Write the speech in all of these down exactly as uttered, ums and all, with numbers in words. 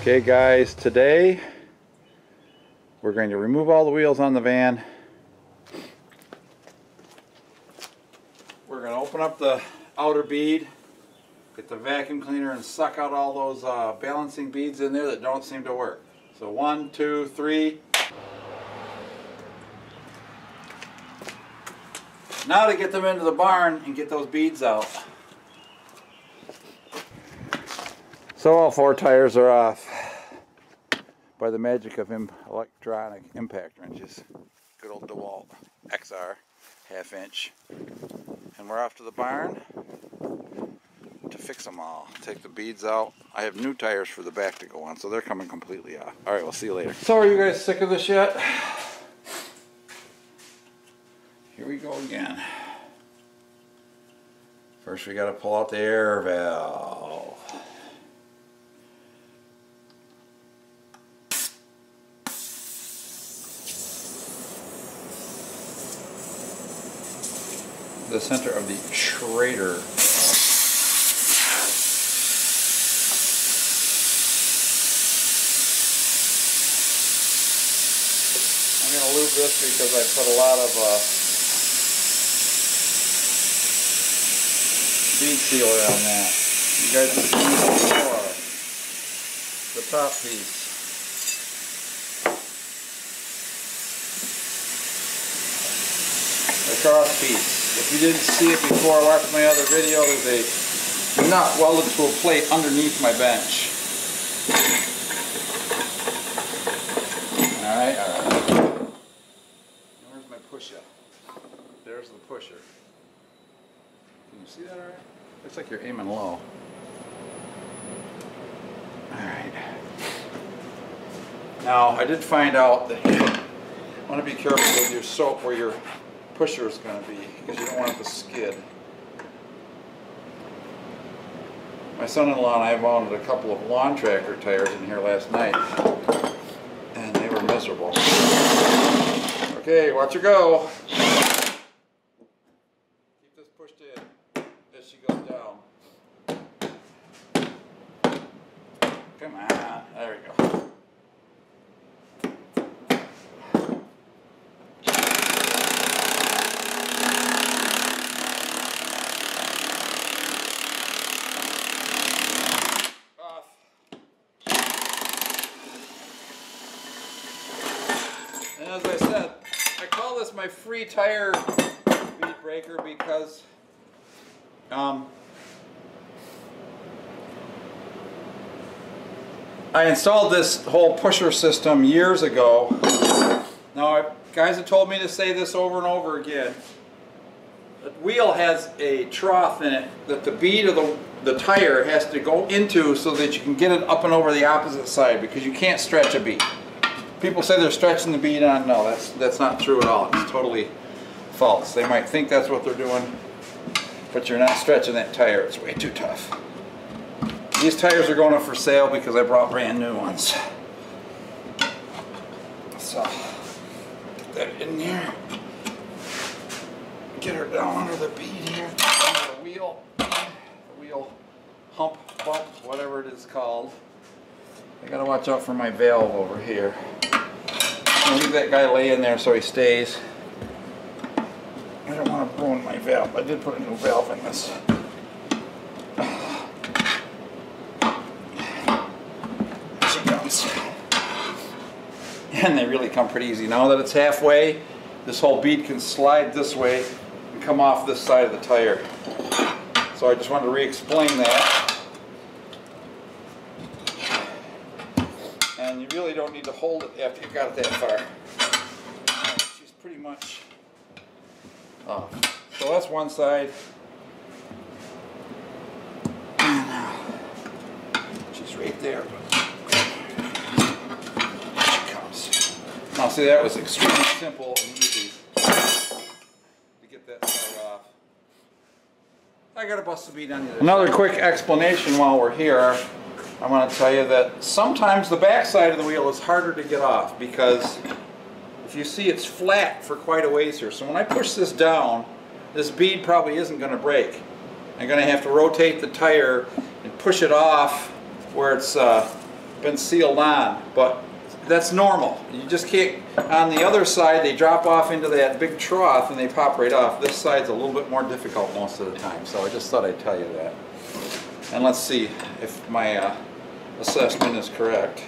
Okay guys, today we're going to remove all the wheels on the van. We're going to open up the outer bead, get the vacuum cleaner and suck out all those uh, balancing beads in there that don't seem to work. So one, two, three. Now to get them into the barn and get those beads out. So all four tires are off by the magic of electronic impact wrenches. Good old DeWalt X R half inch. And we're off to the barn to fix them all. Take the beads out. I have new tires for the back to go on, so they're coming completely off. Alright, we'll see you later. So are you guys sick of this yet? Here we go again. First we gotta pull out the air valve. The center of the Schrader. I'm going to lube this because I put a lot of uh, bead sealer on that. You guys can see the top piece. The cross piece. If you didn't see it before, watch my other video. There's a nut welded to a plate underneath my bench. Alright, alright. Where's my pusher? There's the pusher. Can you see that alright? Looks like you're aiming low. Alright. Now, I did find out that you want to be careful with your soap where you're pusher is going to be, because you don't want it to skid. My son-in-law and I mounted a couple of lawn tractor tires in here last night, and they were miserable. Okay, watch her go. Keep this pushed in as she goes down. Come on, there we go. As I said, I call this my free tire bead breaker because um, I installed this whole pusher system years ago. Now, guys have told me to say this over and over again. The wheel has a trough in it that the bead of the, the tire has to go into so that you can get it up and over the opposite side, because you can't stretch a bead. People say they're stretching the bead on. No, that's that's not true at all. It's totally false. They might think that's what they're doing, but you're not stretching that tire. It's way too tough. These tires are going up for sale because I brought brand new ones. So, get that in there. Get her down under the bead here. Under the wheel, the wheel hump, bump, whatever it is called. I gotta watch out for my valve over here. I'm gonna leave that guy lay in there so he stays. I don't want to ruin my valve. I did put a new valve in this. There she comes. And they really come pretty easy. Now that it's halfway, this whole bead can slide this way and come off this side of the tire. So I just wanted to re-explain that. And you really don't need to hold it after you've got it that far. She's pretty much off. So that's one side. She's right there. She comes. Now see, that was extremely simple and easy to get that side off. I got to bust the bead on the other side. Another quick explanation while we're here. I want to tell you that sometimes the back side of the wheel is harder to get off, because if you see, it's flat for quite a ways here. So when I push this down, this bead probably isn't going to break. I'm going to have to rotate the tire and push it off where it's uh, been sealed on, but that's normal. You just can't. On the other side, they drop off into that big trough and they pop right off. This side's a little bit more difficult most of the time, so I just thought I'd tell you that. And let's see if my uh, assessment is correct.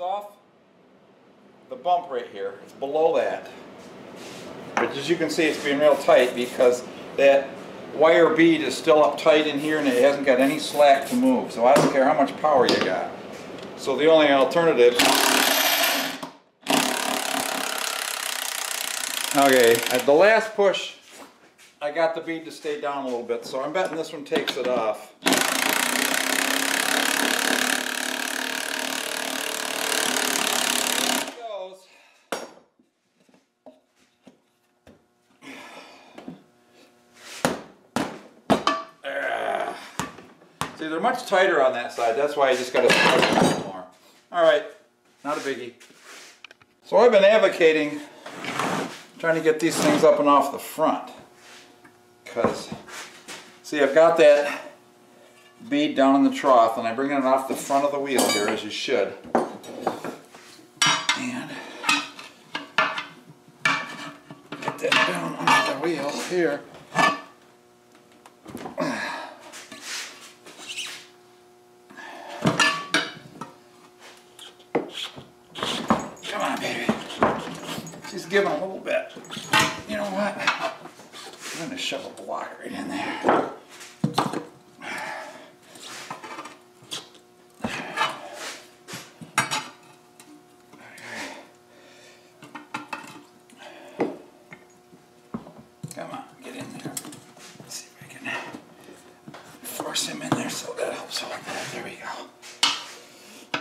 Off the bump right here. It's below that. But as you can see, it's being real tight because that wire bead is still up tight in here and it hasn't got any slack to move. So I don't care how much power you got. So the only alternative... Okay, at the last push, I got the bead to stay down a little bit. So I'm betting this one takes it off. See, they're much tighter on that side. That's why I just got to stretch a little more. All right, not a biggie. So I've been advocating trying to get these things up and off the front because, see, I've got that bead down in the trough, and I'm bringing it off the front of the wheel here, as you should. And get that down on the wheel here. Giving a little bit. You know what? I'm going to shove a block right in there. Come on, get in there. Let's see if I can force him in there so that helps a little bit. There we go.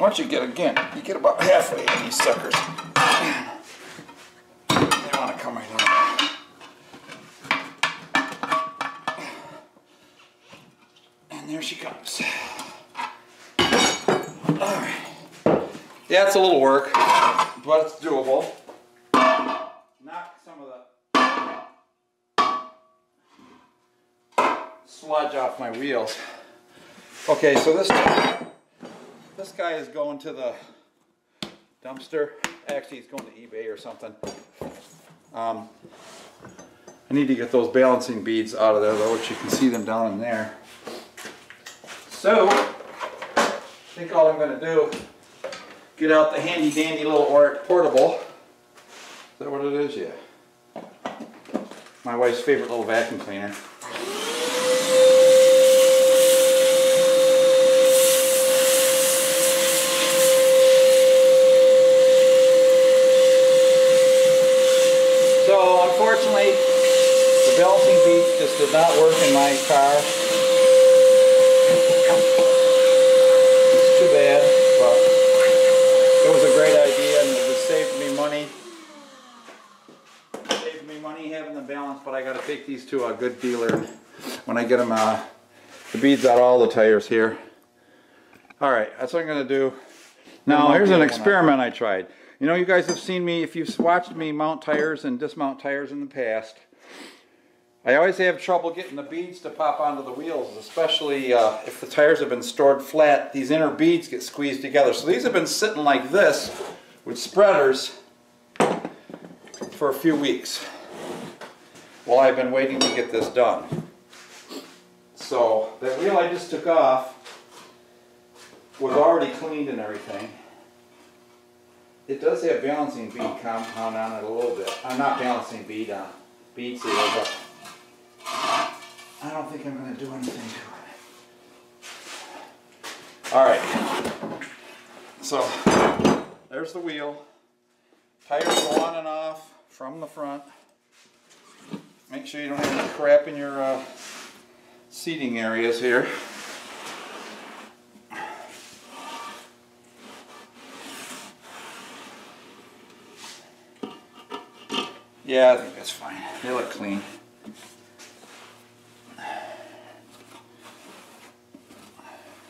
Once you get again, you get about halfway in these suckers. There she comes. Alright. Yeah, it's a little work, but it's doable. Knock some of the sludge off my wheels. Okay, so this guy, this guy is going to the dumpster. Actually, he's going to eBay or something. Um, I need to get those balancing beads out of there, though, which you can see them down in there. So, I think all I'm going to do is get out the handy dandy little Oric portable. Is that what it is? Yeah. My wife's favorite little vacuum cleaner. So, unfortunately, the balancing bead just did not work in my car. It's too bad, but it was a great idea and it just saved me money. It saved me money having the balance, but I got to take these to a good dealer when I get them uh, the beads out all the tires here. All right, that's what I'm going to do. Now, here's an experiment I tried. You know, you guys have seen me, if you've watched me mount tires and dismount tires in the past, I always have trouble getting the beads to pop onto the wheels, especially uh, if the tires have been stored flat. These inner beads get squeezed together. So these have been sitting like this with spreaders for a few weeks while I've been waiting to get this done. So that wheel I just took off was already cleaned and everything. It does have balancing bead compound on it a little bit. I'm not balancing bead on bead seal, but I don't think I'm going to do anything to it. Alright, so there's the wheel. Tires go on and off from the front. Make sure you don't have any crap in your uh, seating areas here. Yeah, I think that's fine. They look clean.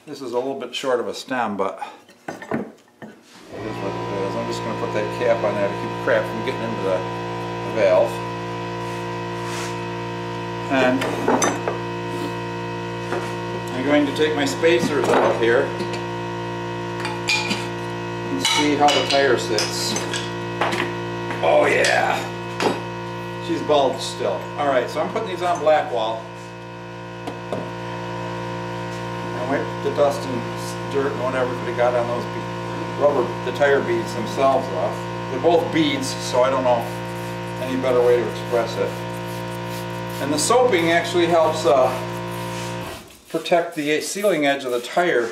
This is a little bit short of a stem, but it is what it is. I'm just going to put that cap on there to keep crap from getting into the, the valve. And I'm going to take my spacers out here and see how the tire sits. Oh yeah! She's bulged still. Alright, so I'm putting these on Blackwall. And wipe the dust and dirt and whatever that it got on those rubber, the tire beads themselves off. They're both beads, so I don't know any better way to express it. And the soaping actually helps uh, protect the sealing edge of the tire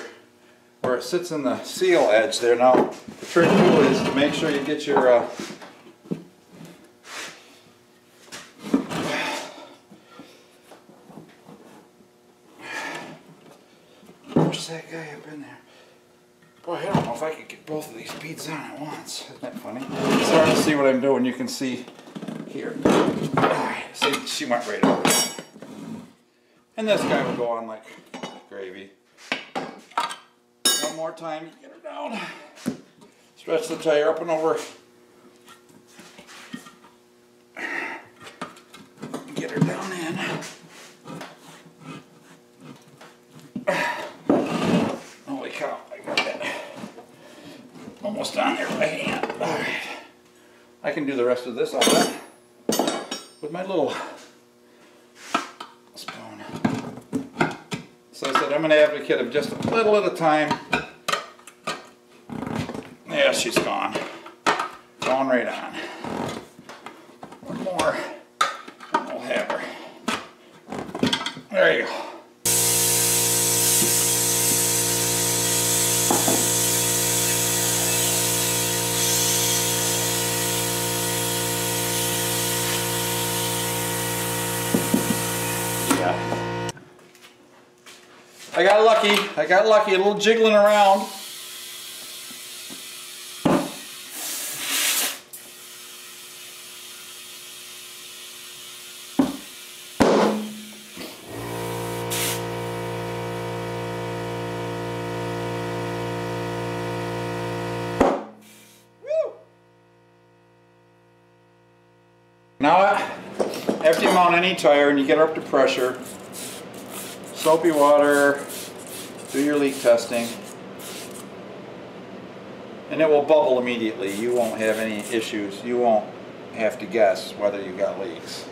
where it sits in the seal edge there. Now, the trick tool is to make sure you get your uh, that guy up in there. Boy, I don't know if I could get both of these beads on at once. Isn't that funny? It's hard to see what I'm doing. You can see here. Right, see, she went right over. And this guy will go on like gravy. One more time. Get her down. Stretch the tire up and over. Get her down in. On there by hand. Alright. I can do the rest of this on that with my little spoon. So I said I'm an advocate of just a little at a time. Yeah, she's gone. Going right on. One more and we'll have her. There you go. I got lucky, I got lucky, a little jiggling around. Woo! Now, after you mount any tire and you get her up to pressure, soapy water, do your leak testing, and it will bubble immediately. You won't have any issues. You won't have to guess whether you got leaks.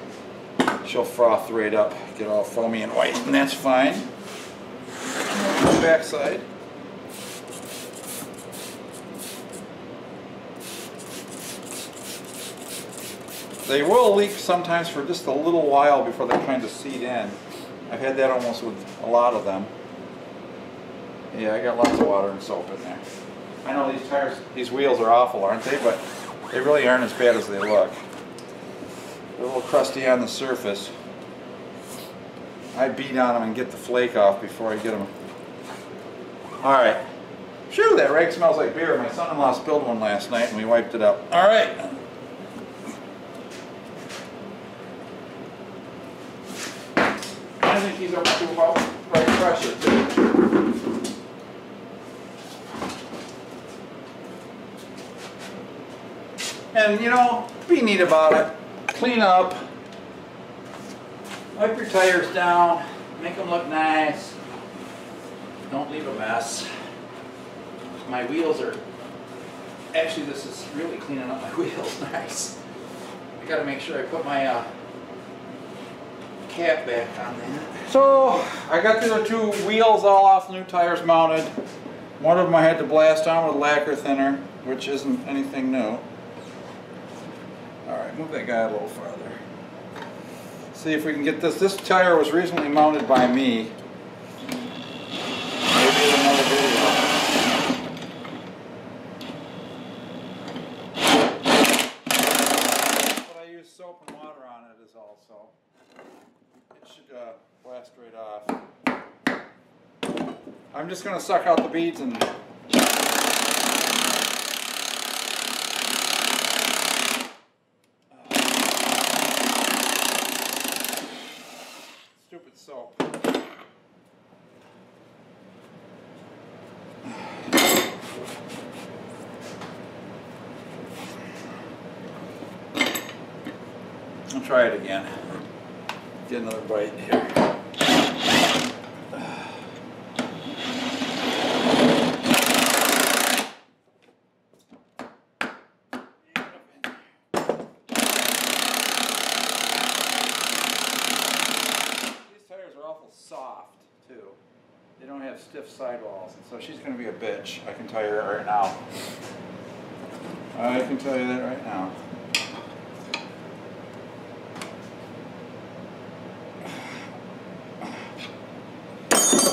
She'll froth right up, get all foamy and white, and that's fine. And backside. They will leak sometimes for just a little while before they're trying to seat in. I've had that almost with a lot of them. Yeah, I got lots of water and soap in there. I know these tires, these wheels are awful, aren't they? But they really aren't as bad as they look. They're a little crusty on the surface. I beat on them and get the flake off before I get them. Alright. Phew, that rag smells like beer. My son-in-law spilled one last night and we wiped it up. Alright. I think he's up to about right pressure too. And you know, be neat about it. Clean up. Wipe your tires down. Make them look nice. Don't leave a mess. My wheels are... Actually, this is really cleaning up my wheels. Nice. I gotta make sure I put my... Uh, cap back on that. So I got the other two wheels all off, new tires mounted. One of them I had to blast on with lacquer thinner, which isn't anything new. Alright, move that guy a little farther. See if we can get this. This tire was recently mounted by me. Maybe in another video. Uh, blast right off. I'm just going to suck out the beads and uh, stupid soap. try it again. Get another bite here. These tires are awful soft too. They don't have stiff sidewalls, and so she's going to be a bitch. I can tell you that right now. I can tell you that right now.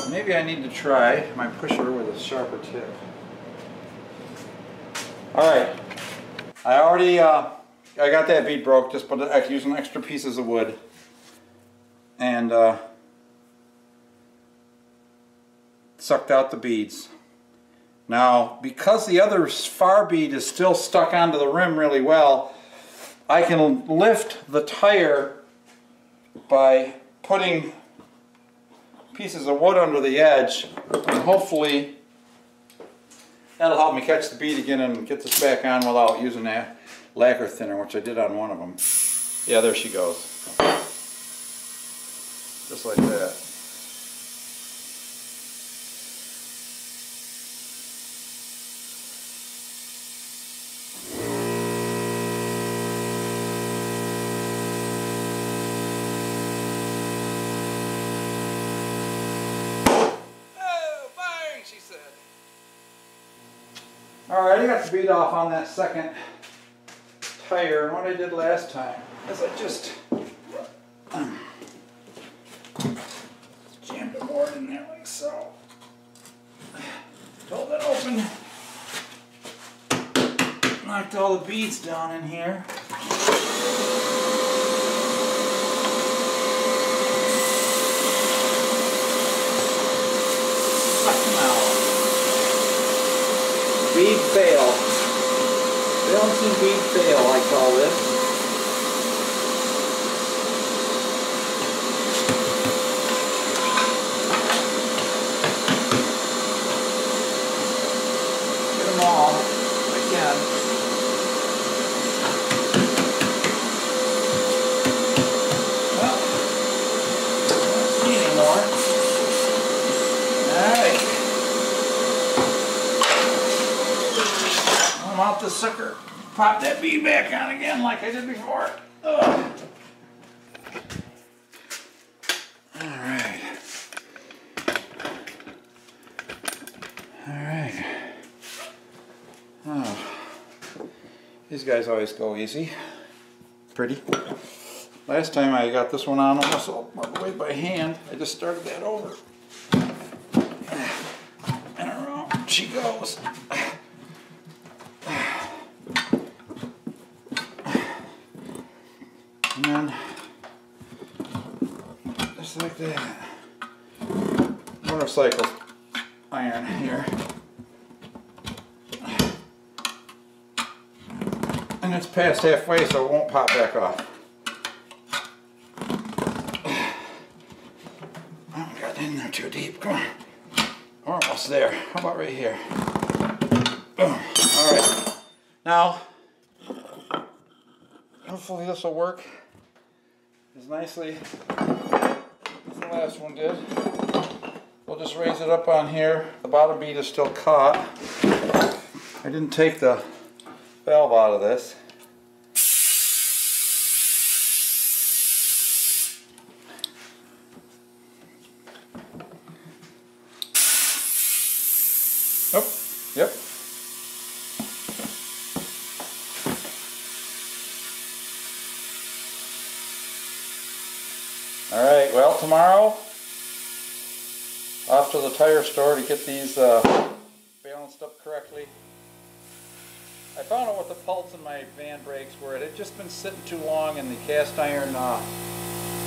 Maybe I need to try my pusher with a sharper tip. Alright, I already, uh, I got that bead broke, just put it, using extra pieces of wood. And uh, sucked out the beads. Now, because the other far bead is still stuck onto the rim really well, I can lift the tire by putting pieces of wood under the edge, and hopefully that'll help me catch the bead again and get this back on without using that lacquer thinner, which I did on one of them. Yeah, there she goes. Just like that. Alright, I got the bead off on that second tire, and what I did last time is I just um, jammed the board in there like so. Pulled it open, knocked all the beads down in here. Bead fail. Balancing bead fail, I call this. Get them all if I can. Well, I don't need any more. Alright. Out the sucker, pop that bead back on again like I did before. Ugh. All right, all right. Oh, these guys always go easy, pretty. Last time I got this one on almost all the way by hand. I just started that over. And around she goes. And then, just like that, motorcycle iron here. And it's past halfway, so it won't pop back off. I haven't gotten in there too deep. Come on. We're almost there. How about right here? Boom. Alright. Now, hopefully this will work as nicely as the last one did. We'll just raise it up on here. The bottom bead is still caught. I didn't take the valve out of this. Oh, yep. Alright, well, tomorrow, off to the tire store to get these uh, balanced up correctly. I found out what the faults in my van brakes were. It had just been sitting too long, and the cast iron, uh,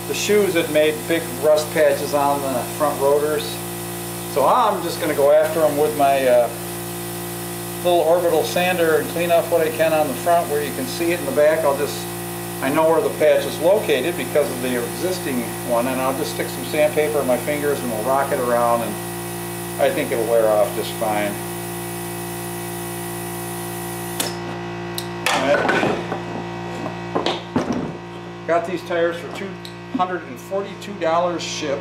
the shoes had made big rust patches on the front rotors. So I'm just going to go after them with my uh, little orbital sander and clean off what I can on the front where you can see it in the back. I'll just... I know where the patch is located because of the existing one, and I'll just stick some sandpaper in my fingers and we'll rock it around, and I think it'll wear off just fine. All right. Got these tires for two hundred forty-two dollars shipped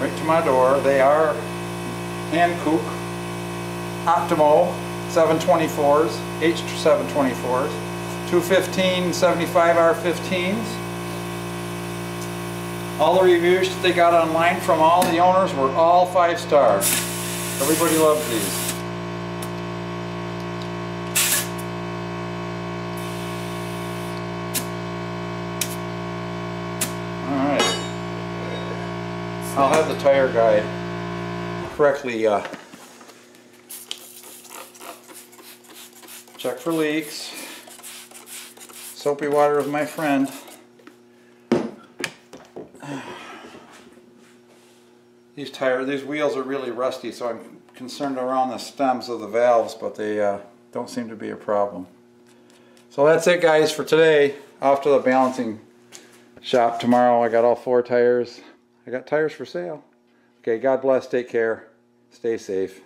right to my door. They are Hankook Optimo seven twenty-fours, H seven twenty-fours, two fifteen seventy-five R fifteens. All the reviews that they got online from all the owners were all five stars. Everybody loves these. Alright. I'll have the tire guide correctly uh, check for leaks. Soapy water is my friend. These tire, these wheels are really rusty, so I'm concerned around the stems of the valves, but they uh, don't seem to be a problem. So that's it, guys, for today. Off to the balancing shop tomorrow. I got all four tires. I got tires for sale. Okay, God bless. Take care. Stay safe.